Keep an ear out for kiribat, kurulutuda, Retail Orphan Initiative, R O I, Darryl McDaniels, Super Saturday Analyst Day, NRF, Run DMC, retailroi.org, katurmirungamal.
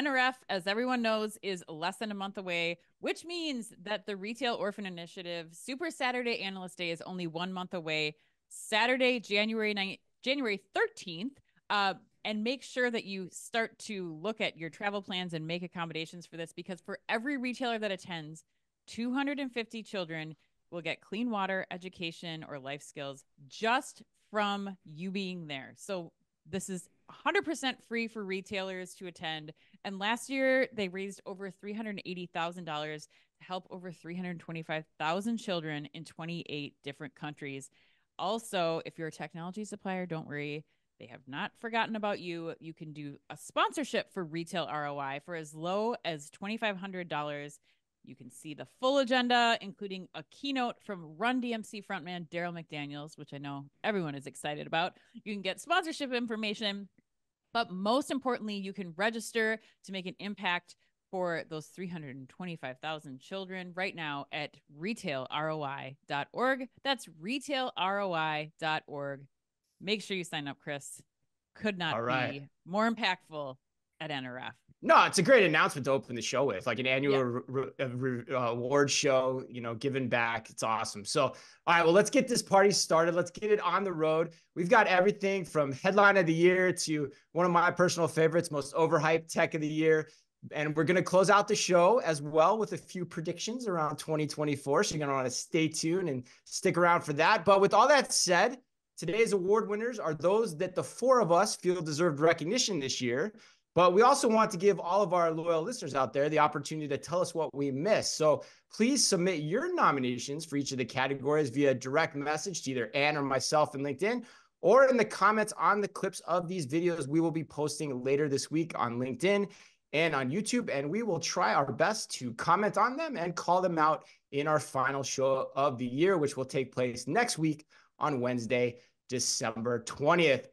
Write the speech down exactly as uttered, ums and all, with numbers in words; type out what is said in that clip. N R F, as everyone knows, is less than a month away, which means that the Retail Orphan Initiative Super Saturday Analyst Day is only one month away, Saturday, January ninth, January thirteenth. Uh, and make sure that you start to look at your travel plans and make accommodations for this, because for every retailer that attends, two hundred fifty children will get clean water, education, or life skills just from you being there. So this is one hundred percent free for retailers to attend. And last year, they raised over three hundred eighty thousand dollars to help over three hundred twenty-five thousand children in twenty-eight different countries. Also, if you're a technology supplier, don't worry. They have not forgotten about you. You can do a sponsorship for Retail R O I for as low as twenty-five hundred dollars. You can see the full agenda, including a keynote from Run D M C frontman Darryl McDaniels, which I know everyone is excited about. You can get sponsorship information, but most importantly, you can register to make an impact for those three hundred twenty-five thousand children right now at retail R O I dot org. That's retail R O I dot org. Make sure you sign up, Chris. Could not All right. be more impactful at N R F. No, it's a great announcement to open the show with, like an annual yeah. re re re award show, you know, giving back. It's awesome. So, all right, well, let's get this party started. Let's get it on the road. We've got everything from headline of the year to one of my personal favorites, most overhyped tech of the year. And we're going to close out the show as well with a few predictions around twenty twenty-four. So you're going to want to stay tuned and stick around for that. But with all that said, today's award winners are those that the four of us feel deserved recognition this year. But we also want to give all of our loyal listeners out there the opportunity to tell us what we missed. So please submit your nominations for each of the categories via direct message to either Ann or myself in LinkedIn, or in the comments on the clips of these videos we will be posting later this week on LinkedIn and on YouTube. And we will try our best to comment on them and call them out in our final show of the year, which will take place next week on Wednesday, December twentieth.